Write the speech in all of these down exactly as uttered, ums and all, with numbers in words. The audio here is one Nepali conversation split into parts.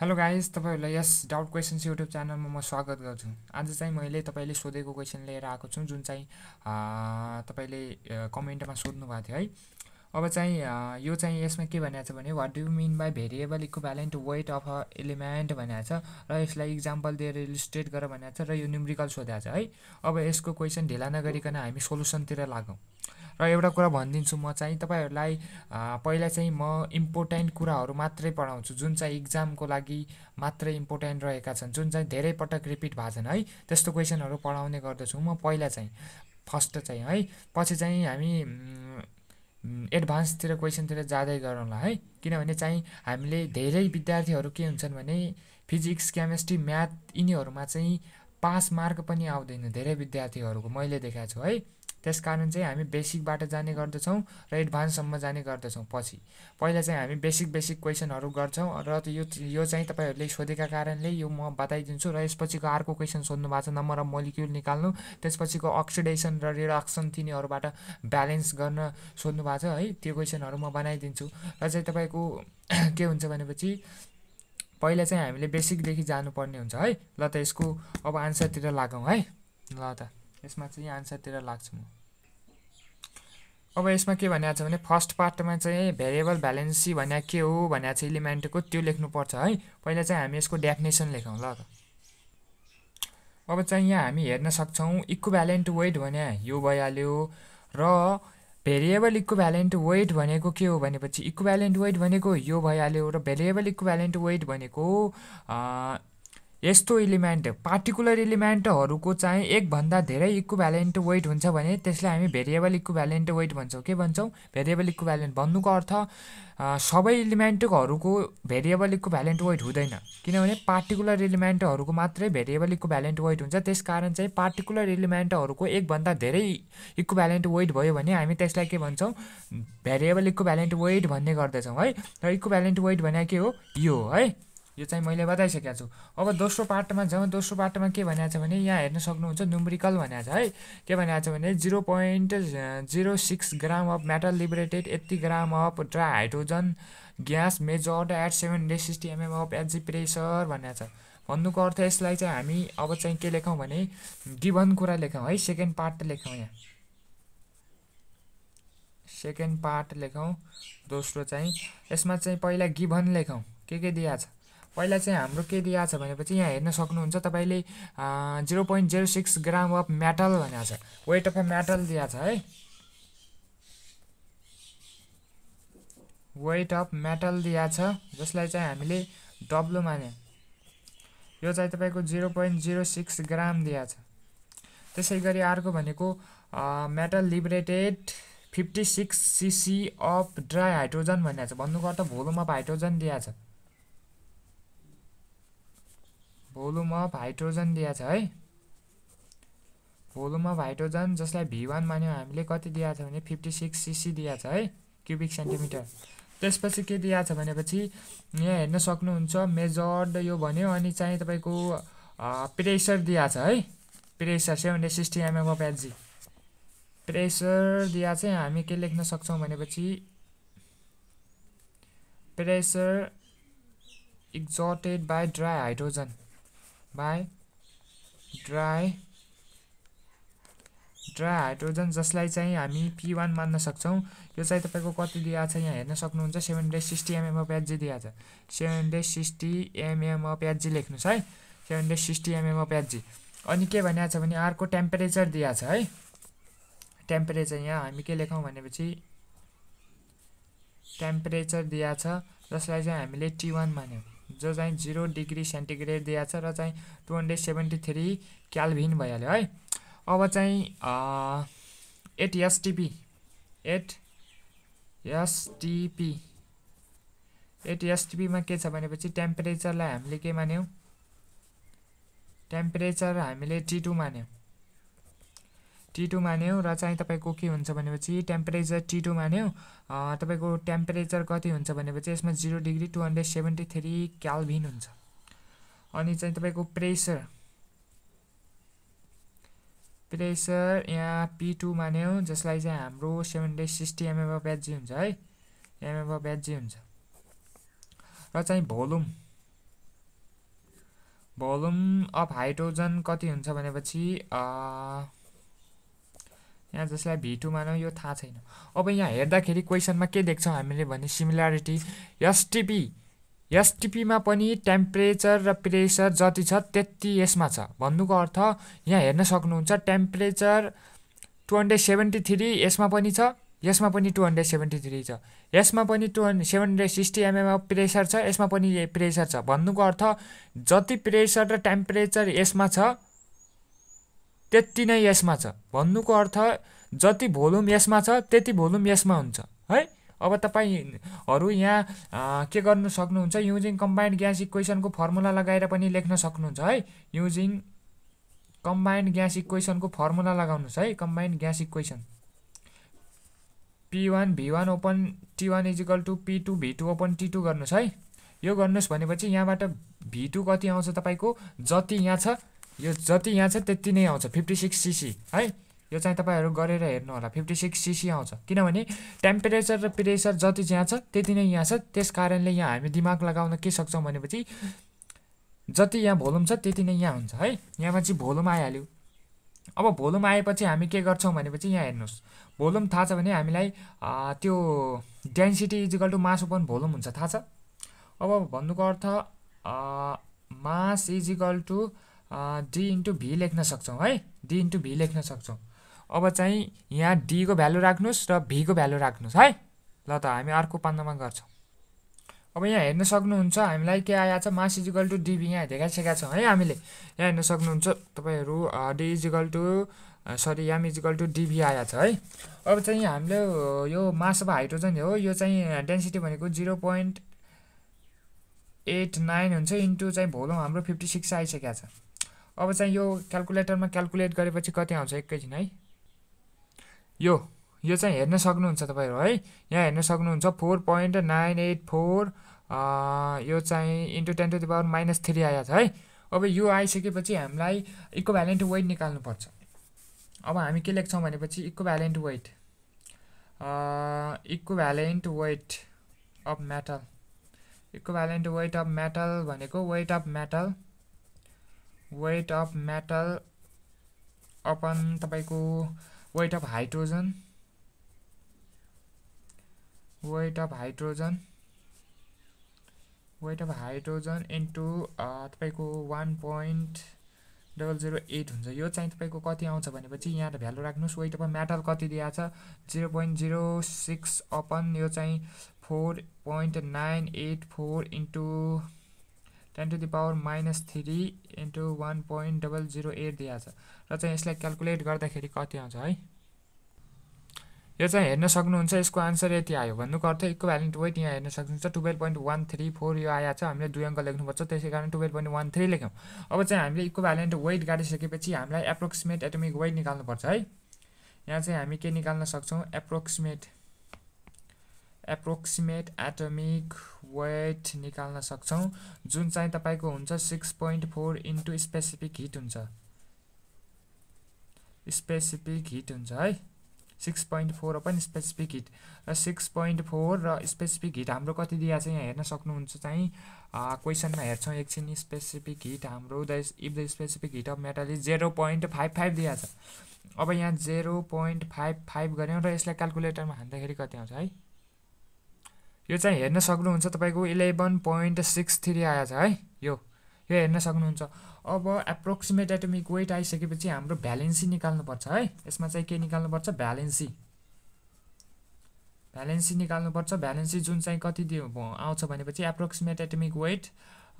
हेलो गाइज, तपाईहरुलाई यस डाउट क्वेशन्स युट्युब च्यानलमा म स्वागत गर्छु। आज चाहिँ मैले तपाईले सोधेको क्वेशन लिएर आएको छु, जुन चाहिँ तपाईले कमेन्टमा सोध्नु भएको थियो है। अब चाहिँ यो चाहिँ यसमा के भनिएको छ भने what do you mean by variable equivalent weight of a element भनिएको छ र यसलाई एक्जाम्पल दिएर इलिस्ट्रेट गरेर भनिएको छ र यो न्युमेरिकल सोधेको छ है। अब यसको क्वेशन ढिला नगरिकन हामी सोलुसनतिर लागौँ र एउटा कुरा भन्दिन्छु। म चाहिँ तपाईहरुलाई पहिला चाहिँ म इम्पोर्टेन्ट कुराहरु मात्रै पढाउँछु, जुन चाहिँ एक्जामको लागि मात्रै इम्पोर्टेन्ट रहेका छन्, जुन चाहिँ धेरै पटक रिपिट भएछन् है, त्यस्तो क्वेशनहरु पढाउने गर्दछु म पहिला चाहिँ फर्स्ट चाहिँ है। पछि चाहिँ हामी एडभान्सतिर क्वेशनतिर जाँदै गरौँला है, किनभने चाहिँ हामीले धेरै विद्यार्थीहरु के हुन्छन् भने फिजिक्स, केमिस्ट्री, म्याथ यिनीहरुमा चाहिँ पास मार्क पनि आउँदैन धेरै विद्यार्थीहरुको, मैले देखाएको छु है। त्यसकारण चाहिँ हामी बेसिकबाट जाने गर्दछौं र एडभान्ससम्म जाने गर्दछौं। पछि पहिला चाहिँ हामी बेसिक बेसिक क्वेशनहरु गर्छौं र यो यो चाहिँ तपाईहरुले सोधेका कारणले यो म बताइदिन्छु। र यसपछिको अर्को क्वेशन सोध्नु भएको छ नम्बर अफ मोलिक्युल निकाल्नु, त्यसपछिको अक्सिडेसन र रिडक्सन तिनीहरुबाट ब्यालेन्स गर्न सोध्नु भएको छ है, त्यो क्वेशनहरु म बनाइदिन्छु। र चाहिँ तपाईको के हुन्छ भनेपछि पहिला चाहिँ हामीले बेसिक देखि जानु पर्ने हुन्छ है। ल त यसको अब आन्सरतिर लागौं है। ल त यसमा चाहिँ आन्सरतिर लाग्छु म। अब यसमा के भनिएको छ भने फर्स्ट पार्टमा चाहिँ भेरिएबल भ्यालेन्सी भन्या के हो भन्या चाहिँ एलिमेन्टको त्यो लेख्नु पर्छ है। पहिला चाहिँ हामी यसको डेफिनेसन लेखौँ ल त। अब चाहिँ यहाँ हामी हेर्न सक्छौं इक्विभ्यालेन्ट वेट भन्या यो भइहाल्यो र भेरिएबल इक्विभ्यालेन्ट वेट भनेको के हो भनेपछि इक्विभ्यालेन्ट वेट भनेको यो भइहाल्यो र भेरिएबल इक्विभ्यालेन्ट वेट भनेको यस्तो एलिमेन्ट पार्टिकुलर एलिमेन्टहरुको चाहिँ एक भन्दा धेरै इक्विभ्यालेन्ट वेट हुन्छ भने त्यसलाई हामी भेरिएबल इक्विभ्यालेन्ट वेट भन्छौं। के भन्छौं? भेरिएबल इक्विभ्यालेन्ट भन्नुको अर्थ सबै एलिमेन्टहरुको भेरिएबल इक्विभ्यालेन्ट वेट हुँदैन, किनभने पार्टिकुलर एलिमेन्टहरुको मात्रै भेरिएबल इक्विभ्यालेन्ट वेट हुन्छ। त्यसकारण चाहिँ पार्टिकुलर एलिमेन्टहरुको एक भन्दा धेरै इक्विभ्यालेन्ट वेट भयो भने हामी त्यसलाई के भन्छौं? भेरिएबल इक्विभ्यालेन्ट वेट भन्ने गर्दछौं है। र इक्विभ्यालेन्ट वेट भने के हो? यो है, यो चाहिँ मैले बताइसकेको छु। अब दोस्रो पार्टमा जाउँ। दोस्रो पार्टमा के भनिएको छ भने यहाँ हेर्न सक्नुहुन्छ न्युमेरिकल भनिएको छ है। के भनिएको छ भने zero point zero six gram of metal liberated यति gram of dry hydrogen gas measured at seven hundred sixty MM of एटजी pressure भनिएको छ। भन्नुको अर्थ यसलाई चाहिँ हामी अब चाहिँ के लेखौँ भने गिवन कुरा लेखौँ है, सेकेन्ड पार्ट लेखौँ, यहाँ सेकेन्ड पार्ट लेखौँ। दोस्रो चाहिँ यसमा चाहिँ पहिला गिवन लेखौँ, के के दिया छ पहिला चाहिँ हाम्रो के दिया छ भनेपछि यहाँ हेर्न सक्नुहुन्छ तपाईले zero point zero six gram of metal भनेको छ, वेट अफ अ मेटल दिया छ है, वेट अफ मेटल दिया छ, जसलाई चाहिँ हामीले डब्लु माने। यो चाहिँ तपाईको zero point zero six gram दिया छ। त्यसै गरी अर्को भनेको metal liberated fifty six CC of dry hydrogen भनेको छ। भन्नुको अर्थ भोल्युम अफ हाइड्रोजन दिया छ, भोल्युम अफ हाइड्रोजन दिया छ है, भोल्युम अफ हाइड्रोजन जसलाई भी वान मान्यौँ हामीले, कति दिया छ भने फिफ्टी सिक्स सीसी दिया छ है, क्युबिक सेन्टिमिटर। त्यसपछि के दिया छ भनेपछि यहाँ हेर्न सक्नुहुन्छ मेजर्ड यो भन्यो, अनि चाहिँ तपाईँको प्रेसर दिया छ है, pressure seven hundred sixty MM of HG pressure दिया चाहिँ हामी के लेख्न सक्छौँ भनेपछि pressure exerted by dry hydrogen by dry dry hydrogen, जसलाई चाहिँ हामी पी वान मान्न सक्छौँ। यो चाहिँ तपाईँको कति दिया छ यहाँ हेर्न सक्नुहुन्छ seven hundred sixty MM of HG दिया छ, seven hundred sixty MM of HG लेख्नुहोस् है, seven hundred sixty MM of HG. अनि के भनिएको छ भने अर्को टेम्परेचर दिया छ है, टेम्परेचर यहाँ हामी के लेखौँ भनेपछि टेम्परेचर दिया छ, जसलाई चाहिँ हामीले टी वान मान्यौँ, जो चाहिँ जीरो डिग्री सेन्टिग्रेड दिया छ र चाहिँ two hundred seventy three kelvin भइहाल्यो है। अब चाहिँ at STP at STP at एसटिपीमा के छ भनेपछि टेम्परेचरलाई हामीले के मान्यौँ? टेम्परेचर हामीले टी टू मान्यौँ, टी टू मान्यौँ र चाहिँ तपाईँको के हुन्छ भनेपछि टेम्परेचर टी टू मान्यौँ। तपाईँको टेम्परेचर कति हुन्छ भनेपछि यसमा zero degree two hundred seventy three kelvin हुन्छ। अनि चाहिँ तपाईँको प्रेसर प्रेसर यहाँ पी टू मान्यौँ, जसलाई चाहिँ हाम्रो seven hundred sixty MM of HG हुन्छ है, एमएम अफ एचजी हुन्छ। र चाहिँ भोल्युम Volume of hydrogen कति हुन्छ भनेपछि यहाँ जसलाई V टू मानौ यो थाहा छैन। अब यहाँ हेर्दाखेरि क्वेशनमा के देख्छौ हामीले भने सिमिलरिटी एसटीपी एसटीपी मा पनि टेम्परेचर र प्रेशर जति छ त्यति यसमा छ भन्नुको अर्थ यहाँ हेर्न सक्नुहुन्छ टेम्परेचर दुई सय सतहत्तर यसमा पनि छ, यसमा पनि दुई सय सतहत्तर छ, यसमा पनि दुई सय साठ एमएम अफ प्रेशर छ, यसमा पनि प्रेशर छ। भन्नुको अर्थ जति प्रेशर र टेम्परेचर यसमा छ त्यति नै यसमा छ। भन्नुको अर्थ जति भोल्युम यसमा छ त्यति भोल्युम यसमा हुन्छ है। अब तपाईहरु यहाँ के गर्न सक्नुहुन्छ युजिङ कम्बाइन्ड ग्यास इक्वेसन को फर्मुला लगाएर पनि लेख्न सक्नुहुन्छ है। युजिङ कम्बाइन्ड ग्यास इक्वेसन को फर्मुला लगाउनुस् है। Combined gas equation P one V one upon T one equal to P two V two upon T two गर्नुस् है। यो गर्नुस् भनेपछि यहाँबाट V टू कति आउँछ तपाईको जति यहाँ छ यो जति यहाँ छ त्यति नै आउँछ छप्पन्न सीसी है। यो चाहिँ तपाईहरु गरेर हेर्नु होला छप्पन्न सीसी आउँछ किनभने टेम्परेचर र प्रेशर जति यहाँ छ त्यति नै यहाँ छ। त्यसकारणले यहाँ हामी दिमाग लगाउन के सक्छौं भनेपछि जति यहाँ भोल्युम छ त्यति नै यहाँ हुन्छ है। यहाँ चाहिँ भोल्युम आइहाल्यो। अब भोल्युम आएपछि हामी के गर्छौं भनेपछि यहाँ हेर्नुस् भोल्युम थाहा छ भने हामीलाई त्यो density equal to mass upon volume हुन्छ थाहा छ। अब भन्नुको अर्थ mass equal to d into v लेख्न सक्छौं है। d इन्टु v लेख्न सक्छौं। अब चाहिँ यहाँ d को भ्यालु राख्नुस् र v को भ्यालु राख्नुस् है। ल त हामी अर्को पन्नामा गर्छौं। अब यहाँ हेर्न सक्नुहुन्छ हामीलाई के आया छ मास इक्वल टु dv यहाँ देखाइसकेका छौं है हामीले। यहाँ हेर्न सक्नुहुन्छ तपाईहरु d equal to sorry m equal to dv आया छ है। अब चाहिँ हामीले यो मास अफ हाइड्रोजन हो यो चाहिँ डेन्सिटी भनेको शून्य दशमलव आठ नौ हुन्छ इन्टु चाहिँ भोल्युम हाम्रो छप्पन्न आइसकेका छ। अब चाहिँ यो क्याल्कुलेटरमा क्याल्कुलेट गरेपछि कति आउँछ एकैछिन है। यो यो चाहिँ हेर्न सक्नुहुन्छ तपाईहरु है। यहाँ हेर्न सक्नुहुन्छ चार दशमलव नौ आठ चार यो चाहिँ इन्टु दस टु द पावर माइनस तीन आया छ है। अब यो आइसकेपछि हामीलाई इक्विभ्यालेन्ट वेट निकाल्नु पर्छ। अब हामी के लेख्छौं भनेपछि equivalent weight equivalent weight of metal equivalent weight of metal भनेको weight of metal weight of metal upon तपाईको weight of hydrogen weight of hydrogen weight of hydrogen into तपाईको एक दशमलव शून्य शून्य आठ हुन्छ। यो चाहिँ तपाईको कति आउँछ भनेपछि यहाँ भ्यालु राख्नुस् वेट अफ मेटल कति दिया छ शून्य दशमलव शून्य छह अपन यो चाहिँ चार दशमलव नौ आठ चार इन्टु दस टु द पावर माइनस तीन इन्टु एक दशमलव शून्य शून्य आठ दिया छ र चाहिँ यसलाई क्याल्कुलेट गर्दाखेरि कति आउँछ है। यो चाहिँ हेर्न सक्नुहुन्छ यसको आन्सर यति आयो। भन्नुको अर्थ इक्विभ्यालेन्ट वेट यहाँ हेर्न सक्नुहुन्छ बाह्र दशमलव एक तीन चार यो आया छ। हामीले दुई अङ्क लेख्नुपर्छ त्यसैकारण बाह्र दशमलव एक तीन लेख्यौं। अब चाहिँ हामीले इक्विभ्यालेन्ट वेट गाडिसकेपछि हामीलाई एप्रोक्सिमेट एटोमिक वेट निकाल्नुपर्छ है। यहाँ चाहिँ हामी के निकाल्न सक्छौं एप्रोक्सिमेट एप्रोक्सिमेट एटोमिक वेट निकाल्न सक्छौं जुन चाहिँ तपाईको हुन्छ छह दशमलव चार इन्टु स्पेसिफिक हिट हुन्छ स्पेसिफिक हिट हुन्छ है छह दशमलव चार अपन स्पेसिफिक हिट र छह दशमलव चार र स्पेसिफिक हिट हाम्रो कति दिया छ यहाँ हेर्न सक्नुहुन्छ चाहिँ क्वेशनमा हेर्छौं एकछिन। स्पेसिफिक हिट हाम्रो the if the specific heat of metal is शून्य दशमलव पचपन्न दिया छ। अब यहाँ शून्य दशमलव पचपन्न गर्यौं र यसलाई क्याल्कुलेटरमा हान्दाखेरि कति आउँछ है। यो चाहिँ हेर्न सक्नुहुन्छ तपाईको एघार दशमलव छयसट्ठी आया छ है। यो यो हेर्न सक्नुहुन्छ। अब एप्रोक्सिमेट एटोमिक वेट आइसकेपछि हाम्रो भ्यालेन्सी निकाल्नु पर्छ है। यसमा चाहिँ के निकाल्नु पर्छ भ्यालेन्सी भ्यालेन्सी निकाल्नु पर्छ। भ्यालेन्सी जुन चाहिँ कति आउँछ भनेपछि approximate atomic weight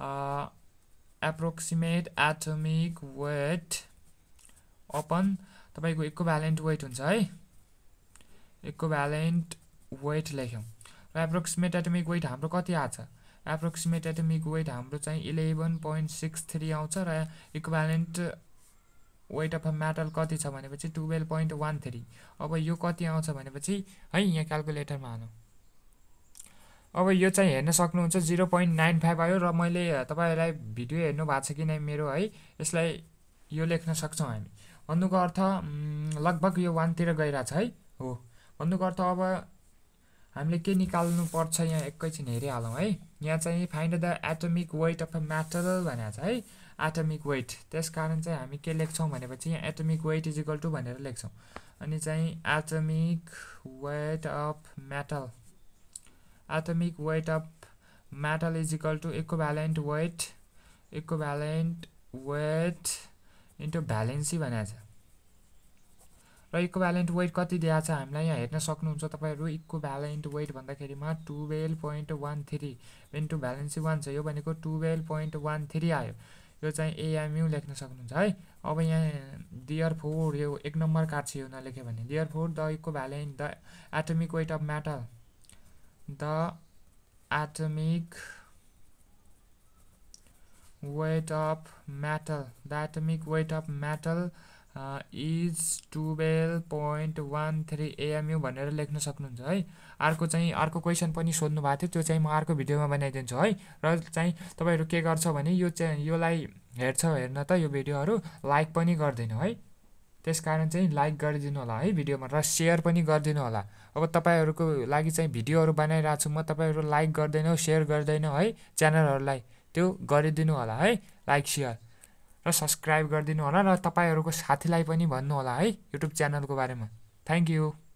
approximate atomic weight upon तपाईको इक्विभ्यालेन्ट वेट हुन्छ है। इक्विभ्यालेन्ट वेट लेख्यौं। एप्रोक्सिमेट एटोमिक वेट हाम्रो कति आछ एप्रोक्सिमेट एटोमिक वेट हाम्रो चाहिँ एघार दशमलव छयसट्ठी आउँछ र equivalent weight of a metal कति छ भनेपछि बाह्र दशमलव एक तीन। अब यो कति आउँछ भनेपछि है यहाँ क्याल्कुलेटरमा हालौं। अब यो चाहिँ हेर्न सक्नुहुन्छ शून्य दशमलव नौ पाँच आयो र मैले तपाईहरुलाई भिडियो हेर्नु भएको छ कि नै मेरो है यसलाई यो लेख्न सक्छौं हामी। भन्नुको अर्थ लगभग यो एक तिर गइराछ है हो। भन्नुको अर्थ अब हामीले के निकाल्नु पर्छ यहाँ एकैछिन हेरिहालौं है। यहाँ चाहिँ find the atomic weight of a metal भनेको छ है। एटमिक वेट त्यस कारण चाहिँ हामी के लेख्छौं भनेपछि यहाँ atomic weight is equal to भनेर लेख्छौं अनि चाहिँ atomic weight of metal atomic weight of metal is equal to equivalent weight equivalent weight into valency भनेको छ र इक्विभ्यालेन्ट वेट कति दिया छ हामीलाई यहाँ हेर्न सक्नुहुन्छ तपाईहरु इक्विभ्यालेन्ट वेट भन्दाखेरिमा बाह्र दशमलव एक तीन इन्टु भ्यालेन्सी एक छ यो भनेको बाह्र दशमलव एक तीन आयो यो चाहिँ एएमयू लेख्न सक्नुहुन्छ है अब यहाँ देयरफोर यो एक नम्बर काट्छ यो नलेखे भने therefore the equivalent the atomic weight of metal the atomic weight of metal the atomic weight of metal is बाह्र दशमलव एक तीन एएमयू भनेर लेख्न सक्नुहुन्छ है अर्को चाहिँ अर्को क्वेशन पनि सोध्नु भएको थियो त्यो चाहिँ म अर्को भिडियोमा बनाइदिन्छु है र चाहिँ तपाईहरु के गर्छ भने यो चाहिँ योलाई हेर्छ हेर्न त यो भिडियोहरु लाइक पनि गर्दिनु है त्यसकारण चाहिँ लाइक गरिदिनु होला है भिडियोमा र शेयर पनि गरिदिनु होला अब तपाईहरुको लागि चाहिँ भिडियोहरु बनाइराछु म तपाईहरु लाइक गर्दैनौ शेयर गर्दैनौ है च्यानलहरुलाई त्यो गरिदिनु होला है लाइक शेयर र सब्स्क्राइब गरिदिनु होला र तपाईहरुको साथीलाई पनि भन्नु होला है युट्युब च्यानलको बारेमा थ्यांक यू।